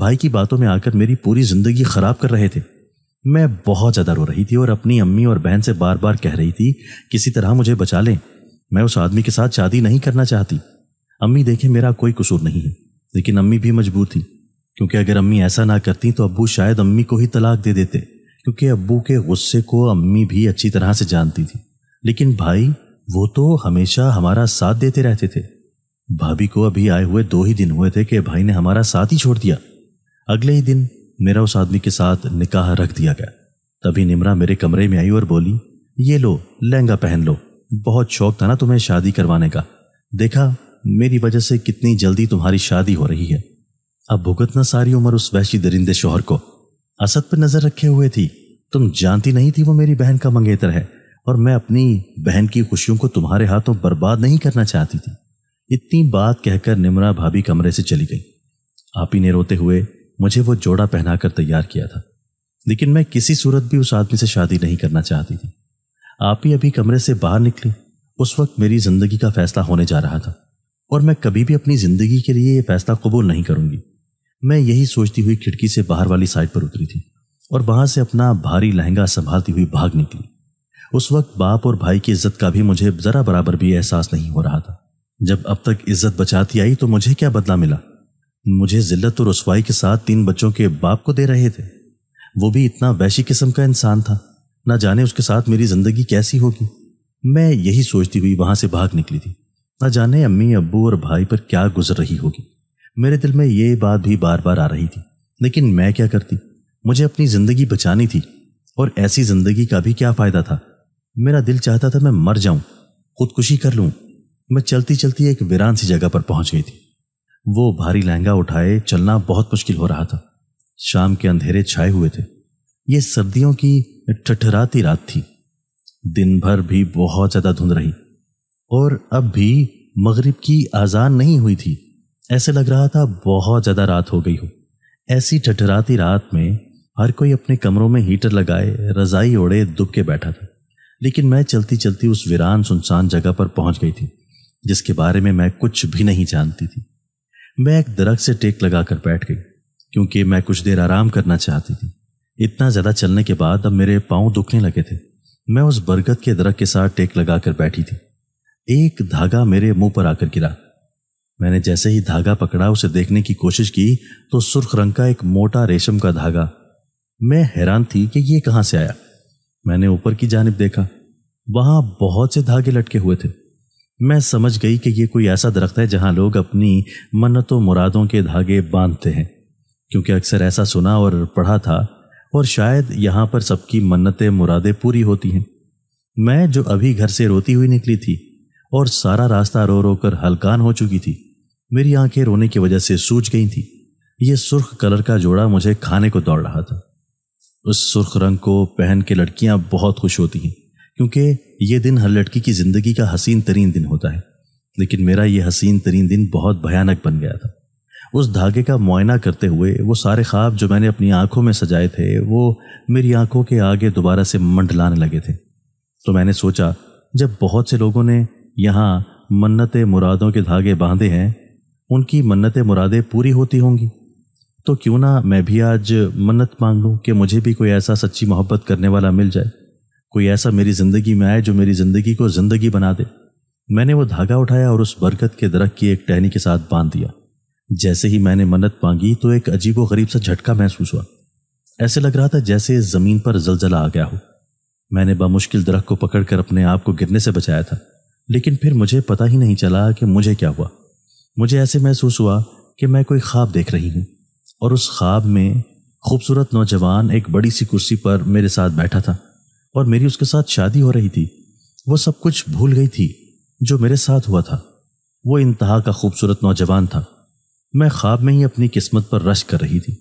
भाई की बातों में आकर मेरी पूरी ज़िंदगी ख़राब कर रहे थे। मैं बहुत ज़्यादा रो रही थी और अपनी अम्मी और बहन से बार बार कह रही थी, किसी तरह मुझे बचा लें, मैं उस आदमी के साथ शादी नहीं करना चाहती। अम्मी देखें, मेरा कोई कसूर नहीं है, लेकिन अम्मी भी मजबूर थी, क्योंकि अगर अम्मी ऐसा ना करती तो अब्बू शायद अम्मी को ही तलाक दे देते, क्योंकि अब्बू के गुस्से को अम्मी भी अच्छी तरह से जानती थी। लेकिन भाई, वो तो हमेशा हमारा साथ देते रहते थे। भाभी को अभी आए हुए 2 ही दिन हुए थे कि भाई ने हमारा साथ ही छोड़ दिया। अगले ही दिन मेरा उस आदमी के साथ निकाह रख दिया गया। तभी निमरा मेरे कमरे में आई और बोली, ये लो लहंगा पहन लो, बहुत शौक था ना तुम्हें शादी करवाने का, देखा मेरी वजह से कितनी जल्दी तुम्हारी शादी हो रही है। अब भुगतना सारी उम्र उस वहशी दरिंदे शोहर को। असद पर नज़र रखे हुए थी, तुम जानती नहीं थी वो मेरी बहन का मंगेतर है, और मैं अपनी बहन की खुशियों को तुम्हारे हाथों बर्बाद नहीं करना चाहती थी। इतनी बात कहकर निमरा भाभी कमरे से चली गई। आप ही ने रोते हुए मुझे वो जोड़ा पहनाकर तैयार किया था, लेकिन मैं किसी सूरत भी उस आदमी से शादी नहीं करना चाहती थी। आप ही अभी कमरे से बाहर निकली, उस वक्त मेरी ज़िंदगी का फैसला होने जा रहा था, और मैं कभी भी अपनी ज़िंदगी के लिए ये फैसला कबूल नहीं करूँगी। मैं यही सोचती हुई खिड़की से बाहर वाली साइड पर उतरी थी और वहां से अपना भारी लहंगा संभालती हुई भाग निकली। उस वक्त बाप और भाई की इज्जत का भी मुझे ज़रा बराबर भी एहसास नहीं हो रहा था। जब अब तक इज्जत बचाती आई तो मुझे क्या बदला मिला। मुझे जिल्लत और रुसवाई के साथ 3 बच्चों के बाप को दे रहे थे। वो भी इतना वैशी किस्म का इंसान था, ना जाने उसके साथ मेरी ज़िंदगी कैसी होगी। मैं यही सोचती हुई वहां से भाग निकली थी। ना जाने अम्मी, अब्बू और भाई पर क्या गुजर रही होगी। मेरे दिल में ये बात भी बार बार आ रही थी, लेकिन मैं क्या करती, मुझे अपनी ज़िंदगी बचानी थी, और ऐसी ज़िंदगी का भी क्या फ़ायदा था। मेरा दिल चाहता था मैं मर जाऊं, खुदकुशी कर लूं। मैं चलती चलती एक वीरान सी जगह पर पहुंच गई थी। वो भारी लहंगा उठाए चलना बहुत मुश्किल हो रहा था। शाम के अंधेरे छाए हुए थे। ये सर्दियों की ठठराती रात थी। दिन भर भी बहुत ज़्यादा धुंध रही, और अब भी मगरिब की आज़ान नहीं हुई थी। ऐसे लग रहा था बहुत ज़्यादा रात हो गई हो। ऐसी ठठराती रात में हर कोई अपने कमरों में हीटर लगाए, रज़ाई ओढ़े दुब के बैठा था। लेकिन मैं चलती चलती उस वीरान सुनसान जगह पर पहुंच गई थी, जिसके बारे में मैं कुछ भी नहीं जानती थी। मैं एक दरख्त से टेक लगा कर बैठ गई, क्योंकि मैं कुछ देर आराम करना चाहती थी। इतना ज़्यादा चलने के बाद अब मेरे पाँव दुखने लगे थे। मैं उस बरगद के दरख्त के साथ टेक लगा कर बैठी थी। एक धागा मेरे मुँह पर आकर गिरा। मैंने जैसे ही धागा पकड़ा, उसे देखने की कोशिश की तो सुर्ख रंग का एक मोटा रेशम का धागा। मैं हैरान थी कि ये कहाँ से आया। मैंने ऊपर की जानिब देखा, वहाँ बहुत से धागे लटके हुए थे। मैं समझ गई कि ये कोई ऐसा दरख्त है जहाँ लोग अपनी मन्नतों मुरादों के धागे बांधते हैं, क्योंकि अक्सर ऐसा सुना और पढ़ा था, और शायद यहाँ पर सबकी मन्नतें मुरादें पूरी होती हैं। मैं जो अभी घर से रोती हुई निकली थी और सारा रास्ता रो रो कर हलकान हो चुकी थी, मेरी आंखें रोने की वजह से सूज गई थी। ये सुर्ख कलर का जोड़ा मुझे खाने को दौड़ रहा था। उस सुर्ख रंग को पहन के लड़कियां बहुत खुश होती हैं, क्योंकि ये दिन हर लड़की की ज़िंदगी का हसीन तरीन दिन होता है। लेकिन मेरा ये हसीन तरीन दिन बहुत भयानक बन गया था। उस धागे का मुआयना करते हुए वो सारे ख्वाब जो मैंने अपनी आंखों में सजाए थे, वो मेरी आंखों के आगे दोबारा से मंडलाने लगे थे। तो मैंने सोचा, जब बहुत से लोगों ने यहाँ मन्नतें मुरादों के धागे बांधे हैं, उनकी मन्नतें मुरादें पूरी होती होंगी, तो क्यों ना मैं भी आज मन्नत मांग लूँ कि मुझे भी कोई ऐसा सच्ची मोहब्बत करने वाला मिल जाए, कोई ऐसा मेरी ज़िंदगी में आए जो मेरी ज़िंदगी को ज़िंदगी बना दे। मैंने वो धागा उठाया और उस बरगद के दरख्त की एक टहनी के साथ बांध दिया। जैसे ही मैंने मन्नत मांगी तो एक अजीबोगरीब सा झटका महसूस हुआ। ऐसे लग रहा था जैसे ज़मीन पर जलजला आ गया हो। मैंने बामुश्किल दरख्त को पकड़कर अपने आप को गिरने से बचाया था, लेकिन फिर मुझे पता ही नहीं चला कि मुझे क्या हुआ। मुझे ऐसे महसूस हुआ कि मैं कोई ख्वाब देख रही हूँ और उस ख्वाब में खूबसूरत नौजवान एक बड़ी सी कुर्सी पर मेरे साथ बैठा था और मेरी उसके साथ शादी हो रही थी। वो सब कुछ भूल गई थी जो मेरे साथ हुआ था। वो इंतहा का खूबसूरत नौजवान था। मैं ख्वाब में ही अपनी किस्मत पर रश्क कर रही थी।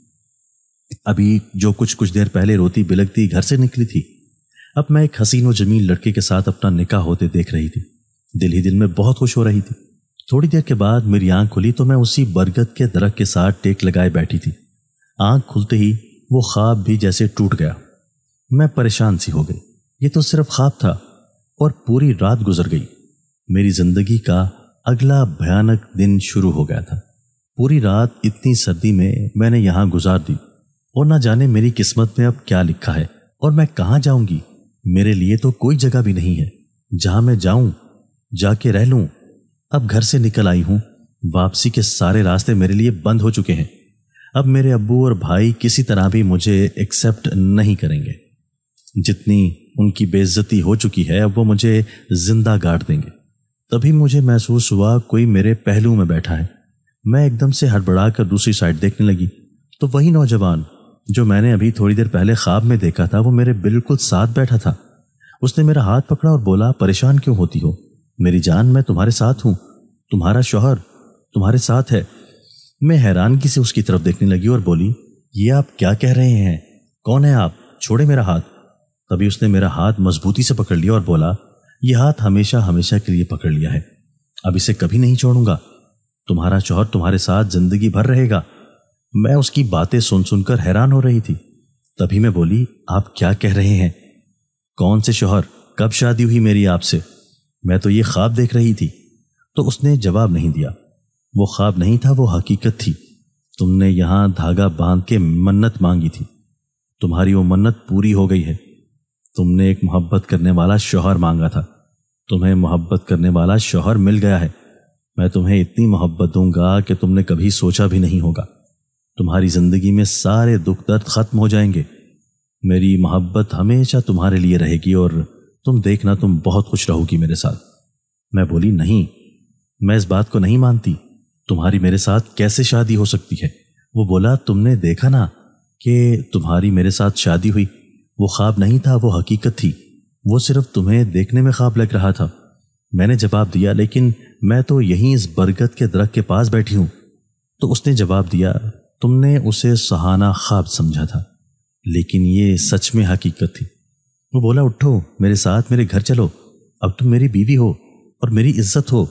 अभी जो कुछ देर पहले रोती बिलकती घर से निकली थी, अब मैं एक हसीन व जमील लड़के के साथ अपना निकाह होते देख रही थी। दिल ही दिल में बहुत खुश हो रही थी। थोड़ी देर के बाद मेरी आंख खुली तो मैं उसी बरगद के दरख्त के साथ टेक लगाए बैठी थी। आंख खुलते ही वो ख्वाब भी जैसे टूट गया। मैं परेशान सी हो गई। ये तो सिर्फ ख्वाब था और पूरी रात गुजर गई। मेरी जिंदगी का अगला भयानक दिन शुरू हो गया था। पूरी रात इतनी सर्दी में मैंने यहाँ गुजार दी और ना जाने मेरी किस्मत में अब क्या लिखा है और मैं कहाँ जाऊँगी। मेरे लिए तो कोई जगह भी नहीं है जहाँ मैं जाऊँ, जाके रह लूँ। अब घर से निकल आई हूँ, वापसी के सारे रास्ते मेरे लिए बंद हो चुके हैं। अब मेरे अब्बू और भाई किसी तरह भी मुझे एक्सेप्ट नहीं करेंगे। जितनी उनकी बेइज्जती हो चुकी है अब वो मुझे जिंदा गाड़ देंगे। तभी मुझे महसूस हुआ कोई मेरे पहलू में बैठा है। मैं एकदम से हड़बड़ा कर दूसरी साइड देखने लगी तो वही नौजवान जो मैंने अभी थोड़ी देर पहले ख्वाब में देखा था वो मेरे बिल्कुल साथ बैठा था। उसने मेरा हाथ पकड़ा और बोला, परेशान क्यों होती हो मेरी जान, मैं तुम्हारे साथ हूँ, तुम्हारा शौहर तुम्हारे साथ है। मैं हैरानगी से उसकी तरफ देखने लगी और बोली, ये आप क्या कह रहे हैं, कौन है आप, छोड़े मेरा हाथ। तभी उसने मेरा हाथ मजबूती से पकड़ लिया और बोला, यह हाथ हमेशा हमेशा के लिए पकड़ लिया है, अब इसे कभी नहीं छोड़ूंगा, तुम्हारा शौहर तुम्हारे साथ जिंदगी भर रहेगा। मैं उसकी बातें सुन सुनकर हैरान हो रही थी। तभी मैं बोली, आप क्या कह रहे हैं, कौन से शौहर, कब शादी हुई मेरी आपसे, मैं तो ये ख्वाब देख रही थी। तो उसने जवाब नहीं दिया। वो ख्वाब नहीं था, वो हकीकत थी। तुमने यहाँ धागा बांध के मन्नत मांगी थी, तुम्हारी वो मन्नत पूरी हो गई है। तुमने एक मोहब्बत करने वाला शौहर मांगा था, तुम्हें मोहब्बत करने वाला शौहर मिल गया है। मैं तुम्हें इतनी मोहब्बत दूंगा कि तुमने कभी सोचा भी नहीं होगा। तुम्हारी ज़िंदगी में सारे दुख दर्द ख़त्म हो जाएंगे। मेरी मोहब्बत हमेशा तुम्हारे लिए रहेगी और तुम देखना तुम बहुत खुश रहोगी मेरे साथ। मैं बोली, नहीं, मैं इस बात को नहीं मानती, तुम्हारी मेरे साथ कैसे शादी हो सकती है। वो बोला, तुमने देखा ना कि तुम्हारी मेरे साथ शादी हुई, वो ख्वाब नहीं था, वो हकीकत थी, वो सिर्फ तुम्हें देखने में ख्वाब लग रहा था। मैंने जवाब दिया, लेकिन मैं तो यहीं इस बरगद के दरख्त के पास बैठी हूँ। तो उसने जवाब दिया, तुमने उसे सहाना ख्वाब समझा था, लेकिन ये सच में हकीकत थी। वो बोला, उठो मेरे साथ, मेरे घर चलो, अब तुम मेरी बीवी हो और मेरी इज्जत हो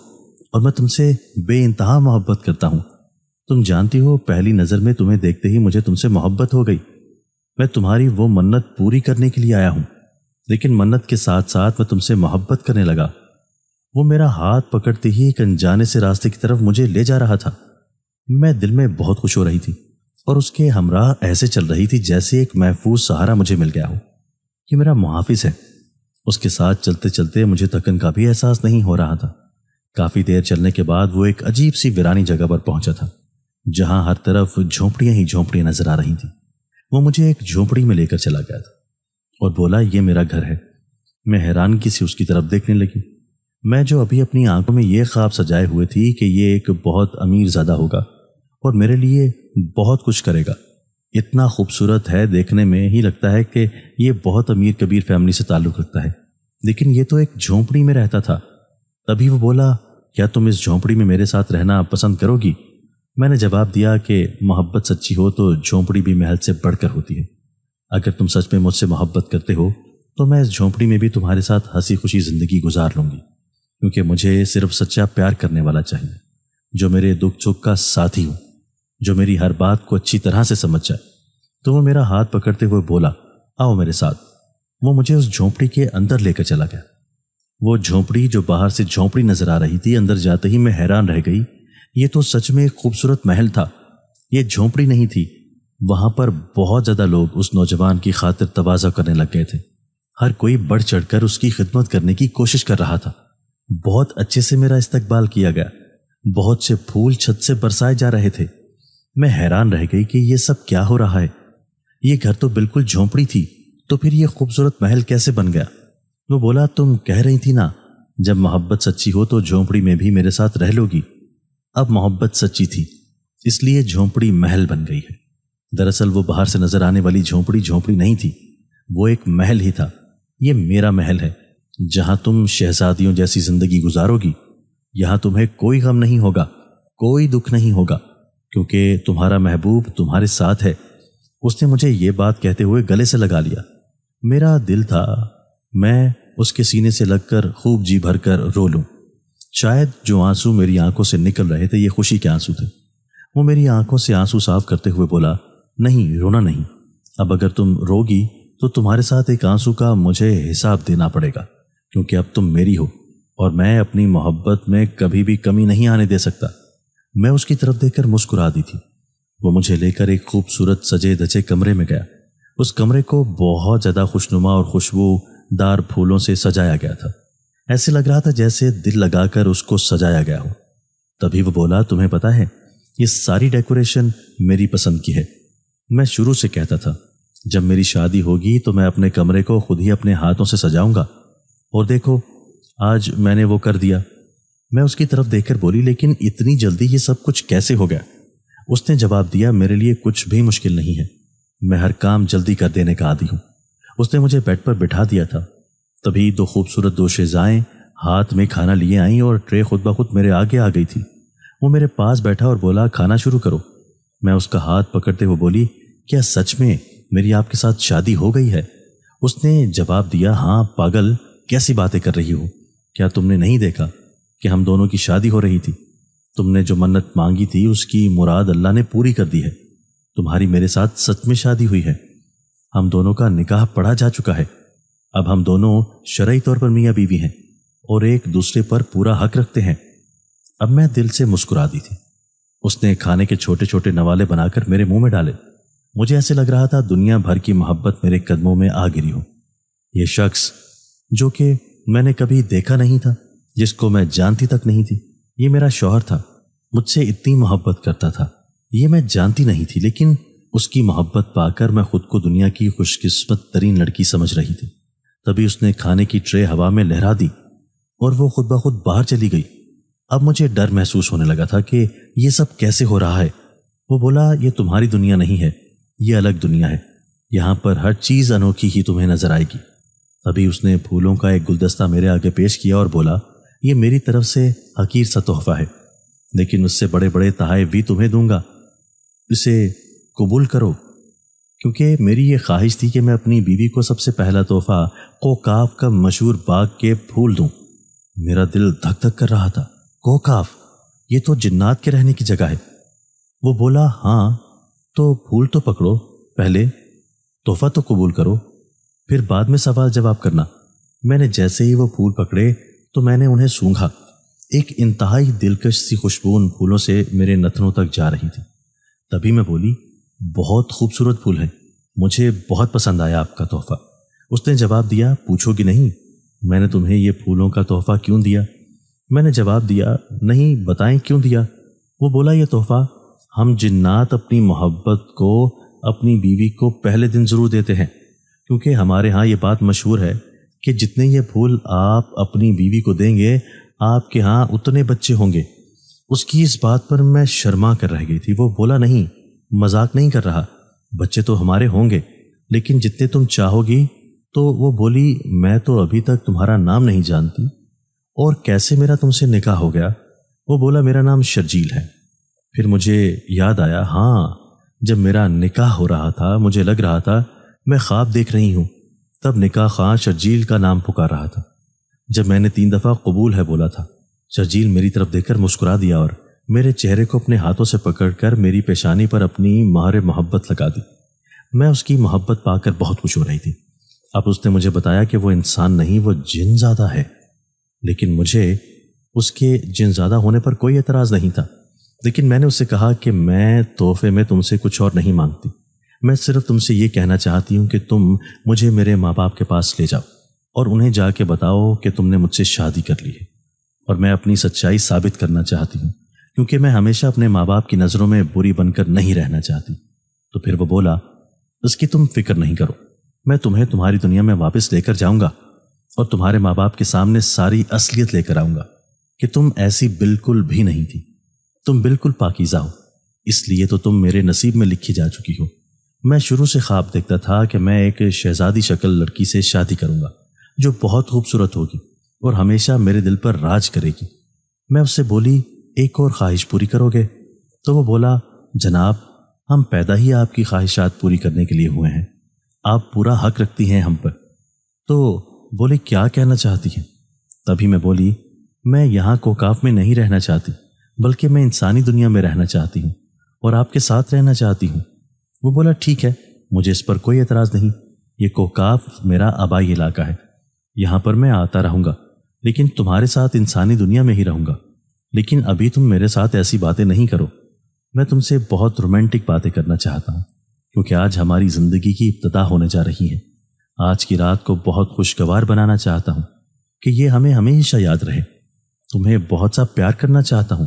और मैं तुमसे बेइंतहा मोहब्बत करता हूँ। तुम जानती हो, पहली नज़र में तुम्हें देखते ही मुझे तुमसे मोहब्बत हो गई। मैं तुम्हारी वो मन्नत पूरी करने के लिए आया हूँ, लेकिन मन्नत के साथ साथ मैं तुमसे मोहब्बत करने लगा। वो मेरा हाथ पकड़ते ही एक अनजाने से रास्ते की तरफ मुझे ले जा रहा था। मैं दिल में बहुत खुश हो रही थी और उसके हमराह ऐसे चल रही थी जैसे एक महफूज सहारा मुझे मिल गया हो। ये मेरा मुहाफिज है। उसके साथ चलते चलते मुझे थकन का भी एहसास नहीं हो रहा था। काफ़ी देर चलने के बाद वो एक अजीब सी वीरानी जगह पर पहुंचा था, जहां हर तरफ झोंपड़ियाँ ही झोंपड़ियाँ नजर आ रही थीं। वो मुझे एक झोंपड़ी में लेकर चला गया था और बोला, ये मेरा घर है। मैं हैरानगी से उसकी तरफ देखने लगी। मैं जो अभी अपनी आंखों में ये ख्वाब सजाए हुए थी कि ये एक बहुत अमीर ज़्यादा होगा और मेरे लिए बहुत कुछ करेगा, इतना खूबसूरत है, देखने में ही लगता है कि ये बहुत अमीर कबीर फैमिली से ताल्लुक़ रखता है, लेकिन ये तो एक झोंपड़ी में रहता था। तभी वो बोला, क्या तुम इस झोंपड़ी में मेरे साथ रहना पसंद करोगी। मैंने जवाब दिया कि मोहब्बत सच्ची हो तो झोंपड़ी भी महल से बढ़कर होती है। अगर तुम सच में मुझसे मोहब्बत करते हो तो मैं इस झोंपड़ी में भी तुम्हारे साथ हंसी खुशी ज़िंदगी गुजार लूँगी, क्योंकि मुझे सिर्फ सच्चा प्यार करने वाला चाहिए, जो मेरे दुख सुख का साथी हो, जो मेरी हर बात को अच्छी तरह से समझ जाए। तो वो मेरा हाथ पकड़ते हुए बोला, आओ मेरे साथ। वो मुझे उस झोंपड़ी के अंदर लेकर चला गया। वो झोंपड़ी जो बाहर से झोंपड़ी नज़र आ रही थी, अंदर जाते ही मैं हैरान रह गई। ये तो सच में एक खूबसूरत महल था, ये झोंपड़ी नहीं थी। वहाँ पर बहुत ज़्यादा लोग उस नौजवान की खातिर तवाज़ा करने लग गए थे। हर कोई बढ़ चढ़कर उसकी खिदमत करने की कोशिश कर रहा था। बहुत अच्छे से मेरा इस्तकबाल किया गया। बहुत से फूल छत से बरसाए जा रहे थे। मैं हैरान रह गई कि ये सब क्या हो रहा है। ये घर तो बिल्कुल झोंपड़ी थी, तो फिर ये खूबसूरत महल कैसे बन गया। वो बोला, तुम कह रही थी ना, जब मोहब्बत सच्ची हो तो झोंपड़ी में भी मेरे साथ रह लोगी। अब मोहब्बत सच्ची थी, इसलिए झोंपड़ी महल बन गई है। दरअसल वो बाहर से नजर आने वाली झोंपड़ी झोंपड़ी नहीं थी, वो एक महल ही था। ये मेरा महल है, जहां तुम शहजादियों जैसी जिंदगी गुजारोगी। यहाँ तुम्हें कोई गम नहीं होगा, कोई दुख नहीं होगा, क्योंकि तुम्हारा महबूब तुम्हारे साथ है। उसने मुझे ये बात कहते हुए गले से लगा लिया। मेरा दिल था मैं उसके सीने से लगकर खूब जी भर कर रो लूँ। शायद जो आंसू मेरी आंखों से निकल रहे थे ये खुशी के आंसू थे। वो मेरी आंखों से आंसू साफ करते हुए बोला, नहीं रोना नहीं, अब अगर तुम रोगी तो तुम्हारे साथ एक आंसू का मुझे हिसाब देना पड़ेगा, क्योंकि अब तुम मेरी हो और मैं अपनी मोहब्बत में कभी भी कमी नहीं आने दे सकता। मैं उसकी तरफ देखकर मुस्कुरा दी थी। वो मुझे लेकर एक खूबसूरत सजे धजे कमरे में गया। उस कमरे को बहुत ज़्यादा खुशनुमा और खुशबूदार फूलों से सजाया गया था। ऐसे लग रहा था जैसे दिल लगाकर उसको सजाया गया हो। तभी वो बोला, तुम्हें पता है ये सारी डेकोरेशन मेरी पसंद की है। मैं शुरू से कहता था जब मेरी शादी होगी तो मैं अपने कमरे को खुद ही अपने हाथों से सजाऊंगा, और देखो आज मैंने वो कर दिया। मैं उसकी तरफ देखकर बोली, लेकिन इतनी जल्दी ये सब कुछ कैसे हो गया। उसने जवाब दिया, मेरे लिए कुछ भी मुश्किल नहीं है, मैं हर काम जल्दी कर देने का आदी हूँ। उसने मुझे बेड पर बिठा दिया था। तभी दो खूबसूरत दो शेजाएँ हाथ में खाना लिए आईं और ट्रे खुद ब खुद मेरे आगे आ गई थी। वो मेरे पास बैठा और बोला, खाना शुरू करो। मैं उसका हाथ पकड़ते हुए बोली, क्या सच में मेरी आपके साथ शादी हो गई है। उसने जवाब दिया, हाँ पागल, कैसी बातें कर रही हो, क्या तुमने नहीं देखा कि हम दोनों की शादी हो रही थी। तुमने जो मन्नत मांगी थी उसकी मुराद अल्लाह ने पूरी कर दी है। तुम्हारी मेरे साथ सच में शादी हुई है, हम दोनों का निकाह पढ़ा जा चुका है। अब हम दोनों शरई तौर पर मियाँ बीवी हैं और एक दूसरे पर पूरा हक रखते हैं। अब मैं दिल से मुस्कुरा दी थी। उसने खाने के छोटे छोटे नवाले बनाकर मेरे मुंह में डाले। मुझे ऐसे लग रहा था दुनिया भर की मोहब्बत मेरे कदमों में आ गिरी हो। ये शख्स जो कि मैंने कभी देखा नहीं था, जिसको मैं जानती तक नहीं थी, ये मेरा शौहर था। मुझसे इतनी मोहब्बत करता था ये मैं जानती नहीं थी, लेकिन उसकी मोहब्बत पाकर मैं खुद को दुनिया की खुशकिस्मत तरीन लड़की समझ रही थी। तभी उसने खाने की ट्रे हवा में लहरा दी और वो खुद ब खुद बाहर चली गई। अब मुझे डर महसूस होने लगा था कि ये सब कैसे हो रहा है। वो बोला, ये तुम्हारी दुनिया नहीं है, ये अलग दुनिया है, यहाँ पर हर चीज़ अनोखी ही तुम्हें नजर आएगी। तभी उसने फूलों का एक गुलदस्ता मेरे आगे पेश किया और बोला, ये मेरी तरफ से हकीर सा तोहफा है, लेकिन उससे बड़े बड़े तोहफे भी तुम्हें दूंगा, इसे कबूल करो। क्योंकि मेरी ये ख्वाहिश थी कि मैं अपनी बीवी को सबसे पहला तोहफा कोकाफ का मशहूर बाग के फूल दूँ। मेरा दिल धक धक कर रहा था। कोकाफ, ये तो जिन्नात के रहने की जगह है। वो बोला, हाँ तो फूल तो पकड़ो, पहले तोहफा तो कबूल करो, फिर बाद में सवाल जवाब करना। मैंने जैसे ही वो फूल पकड़े तो मैंने उन्हें सूंघा। एक इंतहाई दिलकश सी खुशबू उन फूलों से मेरे नथनों तक जा रही थी। तभी मैं बोली, बहुत खूबसूरत फूल है, मुझे बहुत पसंद आया आपका तोहफा। उसने जवाब दिया, पूछोगी नहीं मैंने तुम्हें ये फूलों का तोहफा क्यों दिया। मैंने जवाब दिया, नहीं बताएं क्यों दिया। वो बोला, ये तोहफ़ा हम जिन्नात अपनी मोहब्बत को अपनी बीवी को पहले दिन ज़रूर देते हैं, क्योंकि हमारे यहाँ ये बात मशहूर है कि जितने ये फूल आप अपनी बीवी को देंगे आपके यहाँ उतने बच्चे होंगे। उसकी इस बात पर मैं शर्मा कर रह गई थी। वो बोला, नहीं मजाक नहीं कर रहा, बच्चे तो हमारे होंगे, लेकिन जितने तुम चाहोगी। तो वो बोली, मैं तो अभी तक तुम्हारा नाम नहीं जानती और कैसे मेरा तुमसे निकाह हो गया। वो बोला, मेरा नाम शर्जील है। फिर मुझे याद आया, हाँ जब मेरा निकाह हो रहा था मुझे लग रहा था मैं ख्वाब देख रही हूँ, तब निकाह खां शर्जील का नाम पुकार रहा था। जब मैंने 3 दफ़ा कबूल है बोला था, शर्जील मेरी तरफ देखकर मुस्कुरा दिया और मेरे चेहरे को अपने हाथों से पकड़कर मेरी पेशानी पर अपनी माहर मोहब्बत लगा दी। मैं उसकी मोहब्बत पाकर बहुत खुश हो रही थी। अब उसने मुझे बताया कि वो इंसान नहीं वो जिन ज़्यादा है, लेकिन मुझे उसके जिन ज़्यादा होने पर कोई एतराज़ नहीं था। लेकिन मैंने उससे कहा कि मैं तोहफे में तुमसे कुछ और नहीं मांगती, मैं सिर्फ तुमसे ये कहना चाहती हूँ कि तुम मुझे मेरे माँ बाप के पास ले जाओ और उन्हें जाके बताओ कि तुमने मुझसे शादी कर ली है, और मैं अपनी सच्चाई साबित करना चाहती हूँ क्योंकि मैं हमेशा अपने माँ बाप की नज़रों में बुरी बनकर नहीं रहना चाहती। तो फिर वो बोला, इसकी तुम फिक्र नहीं करो, मैं तुम्हें तुम्हारी दुनिया में वापस लेकर जाऊंगा और तुम्हारे माँ बाप के सामने सारी असलियत लेकर आऊंगा कि तुम ऐसी बिल्कुल भी नहीं थी, तुम बिल्कुल पाकीज़ा हो, इसलिए तो तुम मेरे नसीब में लिखी जा चुकी हो। मैं शुरू से ख्वाब देखता था कि मैं एक शहजादी शक्ल लड़की से शादी करूंगा जो बहुत खूबसूरत होगी और हमेशा मेरे दिल पर राज करेगी। मैं उससे बोली, एक और ख्वाहिश पूरी करोगे? तो वो बोला, जनाब, हम पैदा ही आपकी ख्वाहिशात पूरी करने के लिए हुए हैं, आप पूरा हक रखती हैं हम पर। तो बोले, क्या कहना चाहती हैं? तभी मैं बोली, मैं यहाँ कोकाफ में नहीं रहना चाहती, बल्कि मैं इंसानी दुनिया में रहना चाहती हूँ और आपके साथ रहना चाहती हूँ। वो बोला, ठीक है, मुझे इस पर कोई एतराज़ नहीं, ये कोकाफ मेरा आबाई इलाका है, यहाँ पर मैं आता रहूँगा, लेकिन तुम्हारे साथ इंसानी दुनिया में ही रहूँगा। लेकिन अभी तुम मेरे साथ ऐसी बातें नहीं करो, मैं तुमसे बहुत रोमांटिक बातें करना चाहता हूँ, क्योंकि आज हमारी ज़िंदगी की इब्तिदा होने जा रही है। आज की रात को बहुत खुशगवार बनाना चाहता हूँ कि ये हमें हमेशा याद रहे। तुम्हें बहुत सा प्यार करना चाहता हूँ,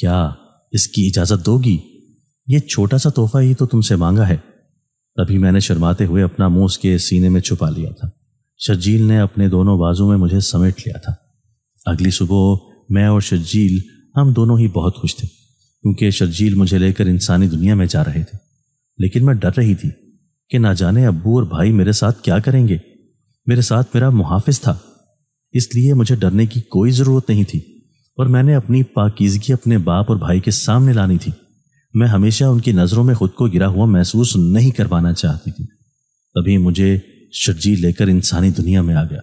क्या इसकी इजाज़त दोगी? ये छोटा सा तोहफा ही तो तुमसे मांगा है। तभी मैंने शर्माते हुए अपना मुंह उसके सीने में छुपा लिया था। शर्जील ने अपने दोनों बाजू में मुझे समेट लिया था। अगली सुबह मैं और शर्जील, हम दोनों ही बहुत खुश थे, क्योंकि शर्जील मुझे लेकर इंसानी दुनिया में जा रहे थे। लेकिन मैं डर रही थी कि ना जाने अब्बू और भाई मेरे साथ क्या करेंगे। मेरे साथ मेरा मुहाफिज था, इसलिए मुझे डरने की कोई ज़रूरत नहीं थी और मैंने अपनी पाकीज़गी अपने बाप और भाई के सामने लानी थी। मैं हमेशा उनकी नज़रों में खुद को गिरा हुआ महसूस नहीं करवाना चाहती थी। तभी मुझे शर्जील लेकर इंसानी दुनिया में आ गया।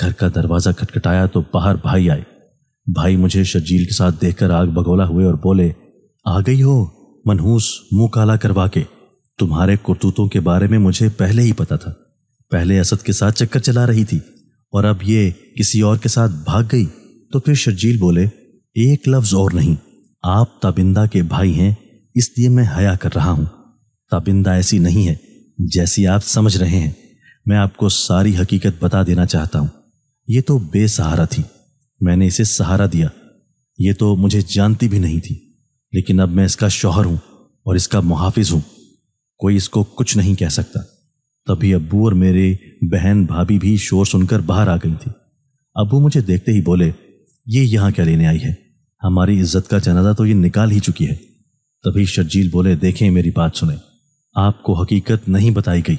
घर का दरवाज़ा खटखटाया तो बाहर भाई आए। भाई मुझे शर्जील के साथ देखकर आग बगोला हुए और बोले, आ गई हो मनहूस, मुंह काला करवा के। तुम्हारे करतूतों के बारे में मुझे पहले ही पता था, पहले असद के साथ चक्कर चला रही थी और अब ये किसी और के साथ भाग गई। तो फिर शर्जील बोले, एक लफ्ज़ और नहीं, आप ताबिंदा के भाई हैं, इसलिए मैं हया कर रहा हूँ। ताबिंदा ऐसी नहीं है जैसी आप समझ रहे हैं। मैं आपको सारी हकीकत बता देना चाहता हूँ। ये तो बेसहारा थी, मैंने इसे सहारा दिया। ये तो मुझे जानती भी नहीं थी, लेकिन अब मैं इसका शौहर हूँ और इसका मुहाफिज हूँ, कोई इसको कुछ नहीं कह सकता। तभी अब्बू और मेरे बहन भाभी भी शोर सुनकर बाहर आ गई थी। अब्बू मुझे देखते ही बोले, ये यहाँ क्या लेने आई है? हमारी इज्जत का जनाजा तो ये निकाल ही चुकी है। तभी शर्जील बोले, देखें, मेरी बात सुने, आपको हकीकत नहीं बताई गई,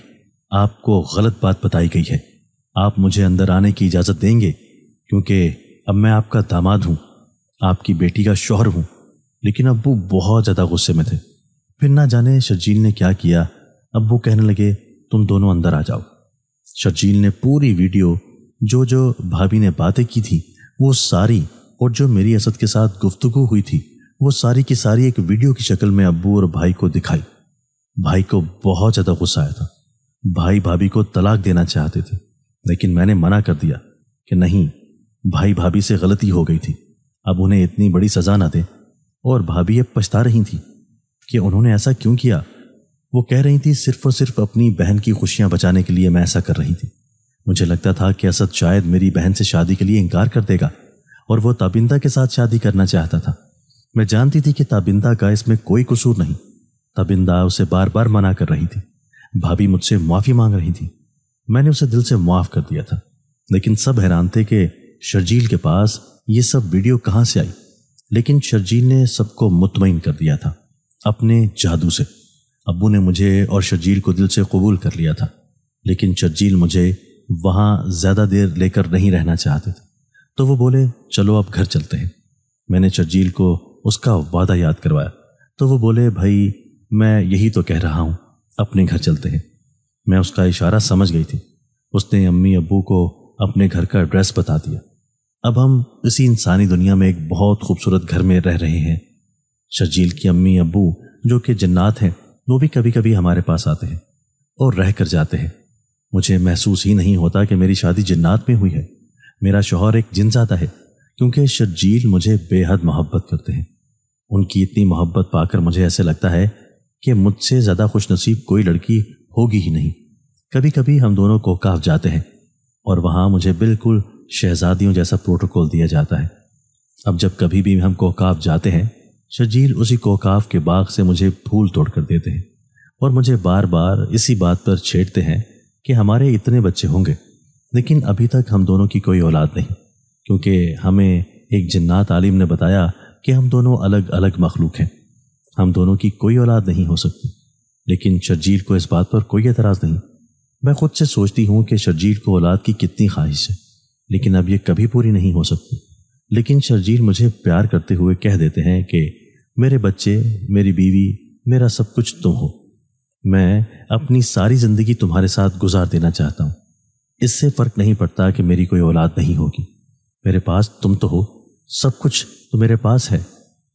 आपको गलत बात बताई गई है। आप मुझे अंदर आने की इजाज़त देंगे, क्योंकि अब मैं आपका दामाद हूँ, आपकी बेटी का शौहर हूँ। लेकिन अब्बू बहुत ज़्यादा गुस्से में थे। फिर ना जाने शर्जील ने क्या किया, अब्बू कहने लगे, तुम दोनों अंदर आ जाओ। शर्जील ने पूरी वीडियो, जो जो भाभी ने बातें की थी वो सारी, और जो मेरी असद के साथ गुफ्तगू हुई थी वो सारी की सारी एक वीडियो की शक्ल में अब्बू और भाई को दिखाई। भाई को बहुत ज़्यादा गुस्सा आया था। भाई भाभी को तलाक देना चाहते थे, लेकिन मैंने मना कर दिया कि नहीं, भाई भाभी से गलती हो गई थी, अब उन्हें इतनी बड़ी सज़ा ना दें। और भाभी ये पछता रही थी कि उन्होंने ऐसा क्यों किया। वो कह रही थी, सिर्फ और सिर्फ अपनी बहन की खुशियाँ बचाने के लिए मैं ऐसा कर रही थी। मुझे लगता था कि असद शायद मेरी बहन से शादी के लिए इनकार कर देगा और वो ताबिंदा के साथ शादी करना चाहता था। मैं जानती थी कि ताबिंदा का इसमें कोई कसूर नहीं। ताबिंदा उसे बार बार मना कर रही थी, भाभी मुझसे माफ़ी मांग रही थी, मैंने उसे दिल से माफ़ कर दिया था। लेकिन सब हैरान थे कि शर्जील के पास ये सब वीडियो कहाँ से आई। लेकिन शर्जील ने सबको मुतमईन कर दिया था अपने जादू से। अब्बू ने मुझे और शर्जील को दिल से कबूल कर लिया था, लेकिन शर्जील मुझे वहाँ ज़्यादा देर लेकर नहीं रहना चाहते थे। तो वो बोले, चलो अब घर चलते हैं। मैंने शर्जील को उसका वादा याद करवाया। तो वो बोले, भाई मैं यही तो कह रहा हूँ, अपने घर चलते हैं। मैं उसका इशारा समझ गई थी। उसने अम्मी अब्बू को अपने घर का एड्रेस बता दिया। अब हम इसी इंसानी दुनिया में एक बहुत खूबसूरत घर में रह रहे हैं। शर्जील की अम्मी अब्बू, जो कि जन्नात हैं, वो भी कभी कभी हमारे पास आते हैं और रह कर जाते हैं। मुझे महसूस ही नहीं होता कि मेरी शादी जन्नात में हुई है। मेरा शौहर एक जिनज़ादा है, क्योंकि शर्जील मुझे बेहद मोहब्बत करते हैं। उनकी इतनी मोहब्बत पाकर मुझे ऐसे लगता है कि मुझसे ज़्यादा खुशनसीब कोई लड़की होगी ही नहीं। कभी कभी हम दोनों कोकाफ जाते हैं और वहाँ मुझे बिल्कुल शहजादियों जैसा प्रोटोकॉल दिया जाता है। अब जब कभी भी हम कोहकाव जाते हैं, शजील उसी कोहकाव के बाग से मुझे फूल तोड़कर देते हैं और मुझे बार बार इसी बात पर छेड़ते हैं कि हमारे इतने बच्चे होंगे, लेकिन अभी तक हम दोनों की कोई औलाद नहीं, क्योंकि हमें एक जन्नात आलिम ने बताया कि हम दोनों अलग अलग मखलूक हैं, हम दोनों की कोई औलाद नहीं हो सकती। लेकिन शर्जील को इस बात पर कोई एतराज़ नहीं। मैं खुद से सोचती हूँ कि शर्जील को औलाद की कितनी ख्वाहिश है, लेकिन अब ये कभी पूरी नहीं हो सकती। लेकिन शर्जील मुझे प्यार करते हुए कह देते हैं कि मेरे बच्चे, मेरी बीवी, मेरा सब कुछ तुम हो, मैं अपनी सारी ज़िंदगी तुम्हारे साथ गुजार देना चाहता हूँ। इससे फ़र्क नहीं पड़ता कि मेरी कोई औलाद नहीं होगी, मेरे पास तुम तो हो, सब कुछ तो मेरे पास है।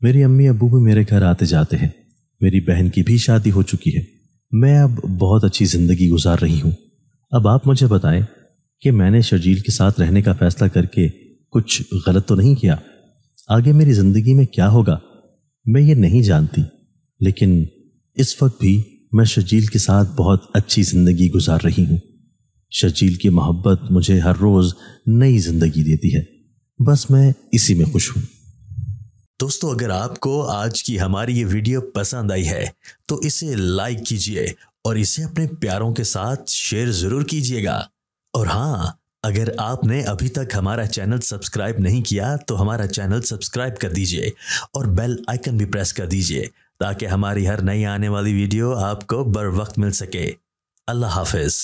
मेरी अम्मी अबू भी मेरे घर आते जाते हैं, मेरी बहन की भी शादी हो चुकी है, मैं अब बहुत अच्छी ज़िंदगी गुजार रही हूँ। अब आप मुझे बताएं कि मैंने शर्जील के साथ रहने का फ़ैसला करके कुछ गलत तो नहीं किया। आगे मेरी ज़िंदगी में क्या होगा मैं ये नहीं जानती, लेकिन इस वक्त भी मैं शर्जील के साथ बहुत अच्छी ज़िंदगी गुजार रही हूँ। शर्जील की मोहब्बत मुझे हर रोज़ नई ज़िंदगी देती है, बस मैं इसी में खुश हूँ। दोस्तों, अगर आपको आज की हमारी ये वीडियो पसंद आई है तो इसे लाइक कीजिए और इसे अपने प्यारों के साथ शेयर ज़रूर कीजिएगा। और हाँ, अगर आपने अभी तक हमारा चैनल सब्सक्राइब नहीं किया तो हमारा चैनल सब्सक्राइब कर दीजिए और बेल आइकन भी प्रेस कर दीजिए ताकि हमारी हर नई आने वाली वीडियो आपको बर वक्त मिल सके। अल्लाह हाफिज़।